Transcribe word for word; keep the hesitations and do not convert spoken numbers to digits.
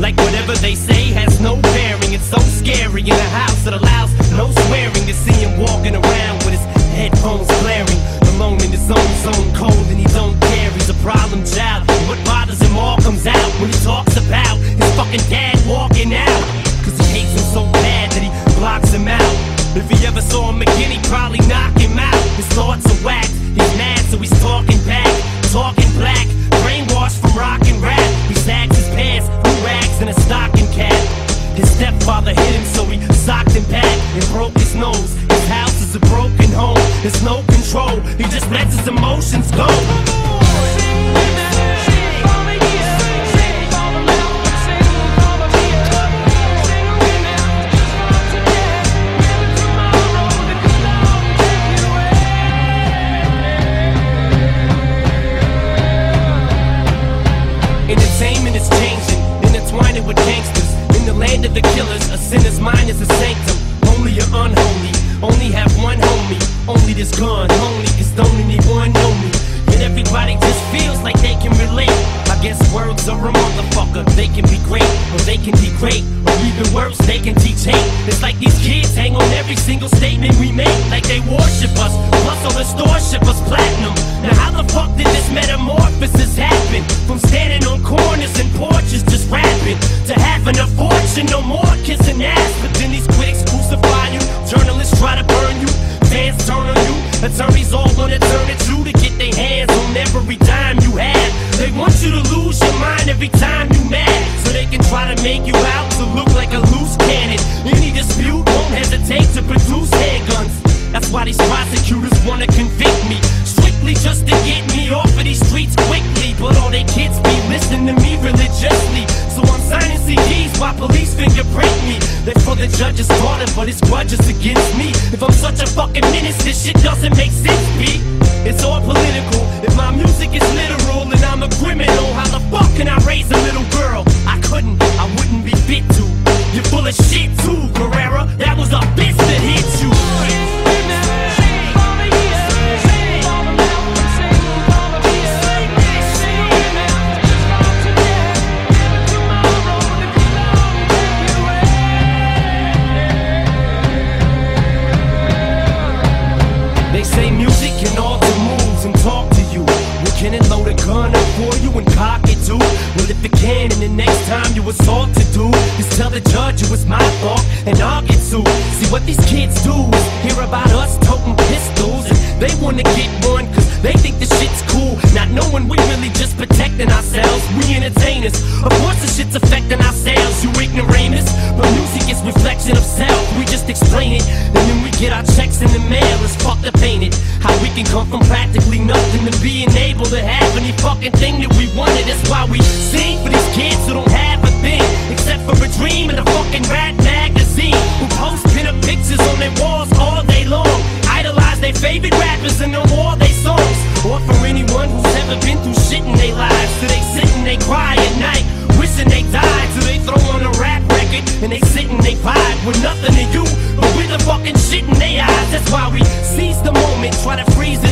like whatever they say has no bearing. It's so scary in a house that allows no swearing, to see him walking around with his headphones blaring, alone in his own zone, cold and he don't care. He's a problem child. What bothers him all comes out when he talks about his fucking dad walking out, cause he hates him so bad that he blocks him out. If he ever saw him again, he'd probably knock him out. His thoughts are whacked, he's mad so he's talking back, talking black, brainwashed from rock and rap. He sags his pants, new rags and a stocking cap. His stepfather hit him so he socked him back and broke his nose. His house is a broken home, there's no control, he just lets his emotions go. Entertainment is changing, intertwining with gangsters. In the land of the killers, a sinner's mind is a sanctum. Holy or unholy, only have one homie. Only this gun, only, cause don't anyone know me. And everybody just feels like they can relate. I guess words are a motherfucker. They can be great, or they can degrade, or even worse, they can teach hate. It's like these kids hang on every single statement we make, like they worship us, plus all the store ship us platinum. Now how the fuck did this metamorphosis happen? From standing on corners and porches just rapping, to having a fortune, no more kissing ass. But then these critics crucify you, journalists try to burn you, fans turn on you, attorneys all wanna turn at you, to get their hands on every dime you have. They want you to lose your mind every time you mad, so they can try to make you out to look like a loose cannon. Any dispute won't hesitate to produce handguns. That's why these prosecutors wanna convict me, strictly just to get me off of these streets quickly. But all they kids be listening to me religiously, so I'm signing C Ds while police fingerprint me. That's for the judge's daughter, but his grudge is against me. If I'm such a fucking menace, this shit doesn't make sense, B. It's all political, if my music is literal and I'm a criminal. How the fuck can I raise a little girl? I couldn't, I wouldn't be fit to. You're full of shit too, Guerrera, that was a bitch that hit you. They say music can alter moves and talk to you. Well, can it load a gun up for you and cock it too? Well, if it can, and the next time you assault a dude, just tell the judge it was my fault and I'll get sued. See, what these kids do is hear about us toting pistols, and they wanna get one cause they think the shit's cool, not knowing we really just protecting ourselves. We entertainers, of course the shit's affecting ourselves, you ignoramus. But music is reflection of self, we just explain it, and then we get our checks in the mail. It's fucked up, ain't it? How we can come from practically nothing to being able to have any fucking thing that we wanted. That's why we sing for these kids who don't have a thing, except for a dream and a fucking Rat magazine, who post pin-up pictures on their walls all day long, idolize their favorite rappers and know all their songs. Or for anyone who's ever been through shit in their lives, so they sit and they cry at night, wishing they died. So they throw on a rap record and they sit and they vibe with nothing to you, but with the fucking shit in their eyes. That's why we seize the moment, try to freeze it.